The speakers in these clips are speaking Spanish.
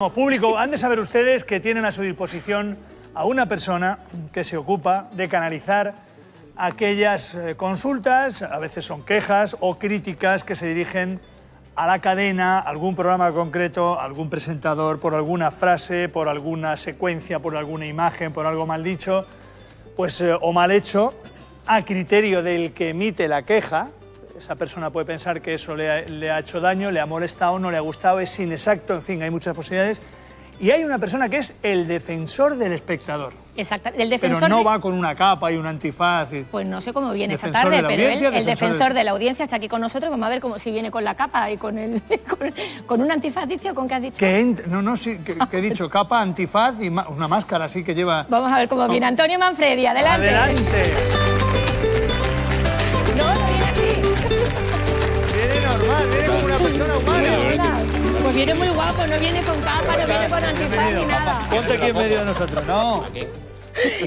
Como público, han de saber ustedes que tienen a su disposición a una persona que se ocupa de canalizar aquellas consultas, a veces son quejas o críticas que se dirigen a la cadena, a algún programa concreto, a algún presentador, por alguna frase, por alguna secuencia, por alguna imagen, por algo mal dicho, pues o mal hecho, a criterio del que emite la queja. Esa persona puede pensar que eso le ha hecho daño, le ha molestado, no le ha gustado, es inexacto, en fin, hay muchas posibilidades. Y hay una persona que es el defensor del espectador. Exactamente. El defensor pero no va con una capa y un antifaz. Y... Pues no sé cómo viene esta tarde, pero el defensor de la audiencia está aquí con nosotros. Vamos a ver cómo, si viene con la capa y con un antifaz, ¿dice o con qué has dicho? Que he dicho capa, antifaz y una máscara así que lleva... Vamos a ver cómo viene. Antonio Manfredi, adelante. Adelante. Pues viene muy guapo, no viene con capa, no viene con antifaz ni nada. Ponte aquí en medio de nosotros, ¿no?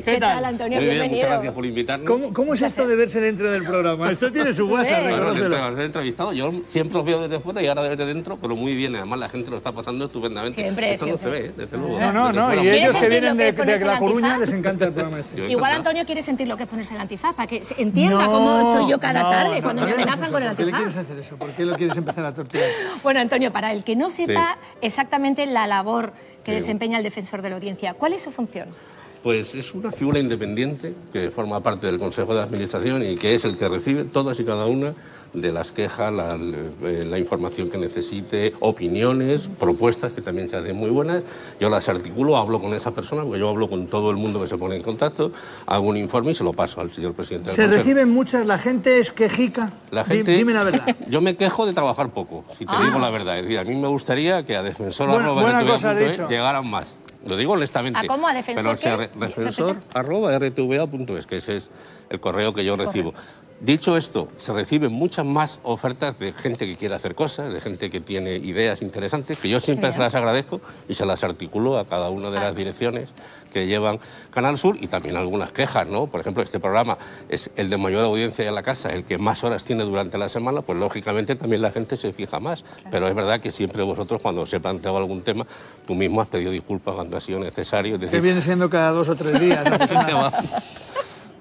¿Qué tal, Antonio? Bienvenido. Muchas gracias por invitarnos. ¿Cómo es esto de verse dentro del programa? Esto tiene su WhatsApp, reconócelo. Entrevistado, yo siempre los veo desde fuera y ahora de verte dentro, pero muy bien. Además, la gente lo está pasando estupendamente. Siempre, esto no se ve, desde luego. No, y ellos que vienen de La Coruña les encanta el programa este. Igual Antonio quiere sentir lo que es ponerse el antifaz, para que entienda cómo estoy yo cada tarde cuando me amenazan con el antifaz. ¿Por qué le quieres hacer eso? ¿Por qué lo quieres empezar a torturar? Bueno, Antonio, para el que no sepa exactamente la labor que desempeña el defensor de la audiencia, ¿cuál es su función? Pues es una figura independiente que forma parte del Consejo de Administración y que es el que recibe todas y cada una de las quejas, la información que necesite, opiniones, propuestas que también se hacen muy buenas. Yo las articulo, hablo con esa persona, porque yo hablo con todo el mundo que se pone en contacto, hago un informe y se lo paso al señor presidente del Consejo. ¿Se reciben muchas? ¿La gente es quejica? La gente, dime la verdad. Yo me quejo de trabajar poco, si te digo la verdad. Es decir, a mí me gustaría que a defensor.es llegaran más. Lo digo honestamente. ¿A cómo? ¿A defensor? Pero defensor@rtva.es, que ese es el correo que yo recibo. Dicho esto, se reciben muchas más ofertas de gente que quiere hacer cosas, de gente que tiene ideas interesantes, que yo siempre las agradezco y se las articulo a cada una de las direcciones que llevan Canal Sur y también algunas quejas, ¿no? Por ejemplo, este programa es el de mayor audiencia en la casa, el que más horas tiene durante la semana, pues lógicamente también la gente se fija más. Claro. Pero es verdad que siempre vosotros, cuando se planteaba algún tema, tú mismo has pedido disculpas cuando ha sido necesario. Es decir, que viene siendo cada 2 o 3 días.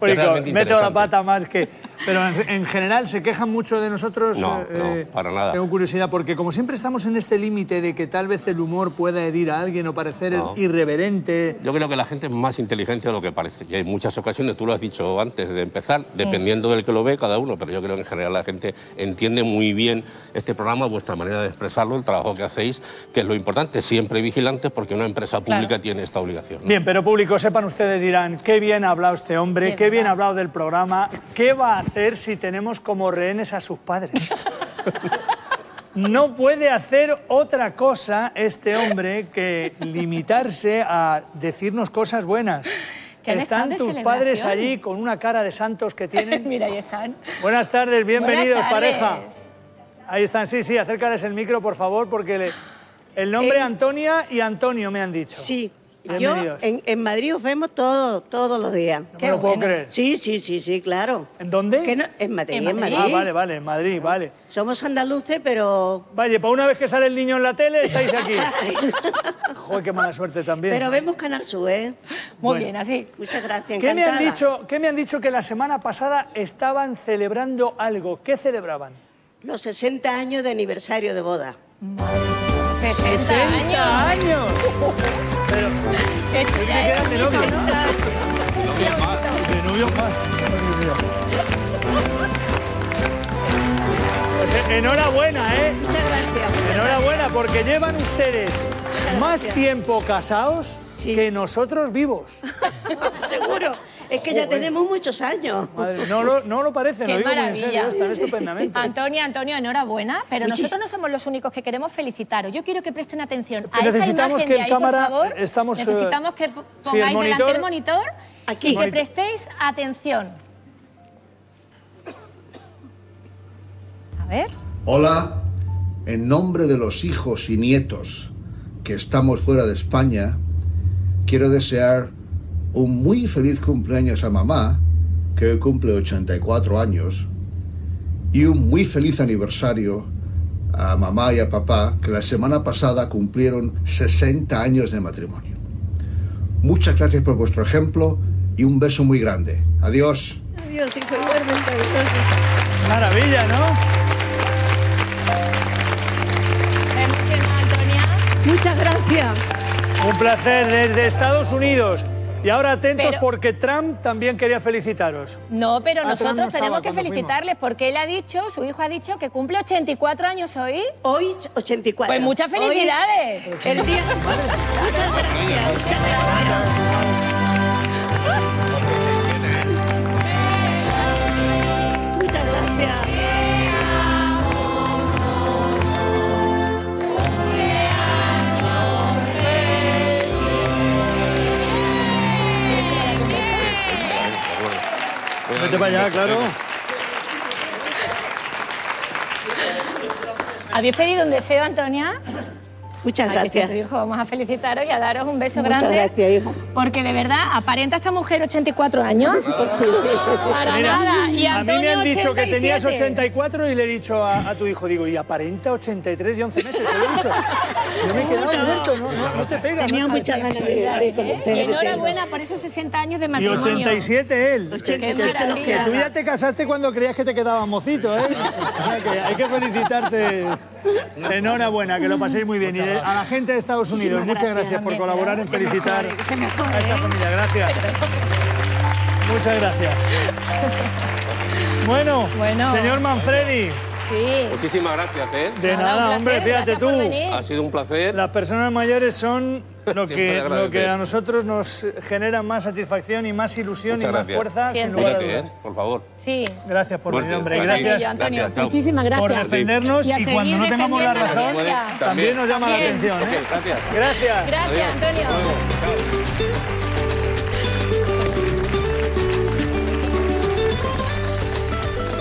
Oye, meto la pata más que... Pero en general, ¿se quejan mucho de nosotros? No, para nada. Tengo curiosidad, porque como siempre estamos en este límite de que tal vez el humor pueda herir a alguien o parecer irreverente... Yo creo que la gente es más inteligente de lo que parece. Y hay muchas ocasiones, tú lo has dicho antes de empezar, dependiendo del que lo ve cada uno, pero yo creo que en general la gente entiende muy bien este programa, vuestra manera de expresarlo, el trabajo que hacéis, que es lo importante, siempre vigilantes, porque una empresa pública tiene esta obligación, ¿no? Bien, pero público, sepan ustedes, dirán, qué bien ha hablado este hombre, qué bien ha hablado del programa, qué va a hacer si tenemos como rehenes a sus padres. No puede hacer otra cosa este hombre que limitarse a decirnos cosas buenas. Están tus padres allí con una cara de santos que tienen. Mira, ahí están. Buenas tardes, bienvenidos, pareja. Ahí están, sí, acércales el micro, por favor, porque el nombre Antonia y Antonio me han dicho. Sí. Yo, en Madrid os vemos todos los días. No me lo puedo creer. Sí, claro. ¿En dónde? Que no, en Madrid. Ah, vale, en Madrid, vale. Somos andaluces, pero... Vaya, para una vez que sale el niño en la tele, estáis aquí. Joder, qué mala suerte también. Pero vemos Canal Sur, ¿eh? Muy bien, así. Muchas gracias, encantada. ¿Qué me han dicho que la semana pasada estaban celebrando algo? ¿Qué celebraban? Los 60 años de aniversario de boda. ¿60 años? Pero... Esto ya es que quedan de novio, ¿no? De novio más. Pues enhorabuena, ¿eh? Muchas gracias. Enhorabuena, porque llevan ustedes más tiempo casados que nosotros vivos. Seguro. Es que ya tenemos muchos años. Madre, no lo parece, lo digo muy en serio, están estupendamente. Antonio, enhorabuena, pero nosotros no somos los únicos que queremos felicitaros. Yo quiero que presten atención a esa imagen de ahí, por favor. Necesitamos que pongáis delante del monitor y que prestéis atención. A ver. Hola, en nombre de los hijos y nietos que estamos fuera de España, quiero desear un muy feliz cumpleaños a mamá, que hoy cumple 84 años, y un muy feliz aniversario a mamá y a papá, que la semana pasada cumplieron 60 años de matrimonio. Muchas gracias por vuestro ejemplo y un beso muy grande. Adiós. Adiós, hijo, igualmente. Adiós. Maravilla, ¿no? Muchas gracias. Un placer desde Estados Unidos. Y ahora atentos, pero, porque Trump también quería felicitaros. No, pero nosotros no tenemos que felicitarles porque él ha dicho, su hijo ha dicho que cumple 84 años hoy. Hoy 84. Pues muchas felicidades. Hoy, el día. Muchas gracias. Muchas gracias. Muchas gracias. Vete para allá, claro. ¿Habéis pedido un deseo, Antonia? Muchas gracias. Hijo, vamos a felicitaros y a daros un beso grande. Muchas gracias, hijo. Porque de verdad, aparenta esta mujer 84 años. Pues sí, sí. Para nada. Y Antonio, a mí me han dicho 87. Que tenías 84 y le he dicho a tu hijo, digo, y aparenta 83 y 11 meses. Yo, he dicho, yo me he quedado muerto, no te pegas. Tenía muchas ganas de conocer. Enhorabuena por esos 60 años de matrimonio. Y 87 él. 87 que tú ya te casaste cuando creías que te quedabas mocito, ¿eh? O sea, que hay que felicitarte. Enhorabuena, que lo paséis muy bien. Y a la gente de Estados Unidos, muchas gracias por colaborar en felicitar a esta familia. Gracias. Muchas gracias. Bueno, señor Manfredi. Sí. Muchísimas gracias, ¿eh? De nada, hombre, fíjate tú. Ha sido un placer. Las personas mayores son lo que a nosotros nos genera más satisfacción y más ilusión y más fuerza, sin lugar a dudas. Por favor. Sí. Gracias por venir, hombre. Gracias, Antonio. Muchísimas gracias. Por defendernos y cuando no tengamos la razón, también nos llama la atención. Gracias. Gracias, Antonio.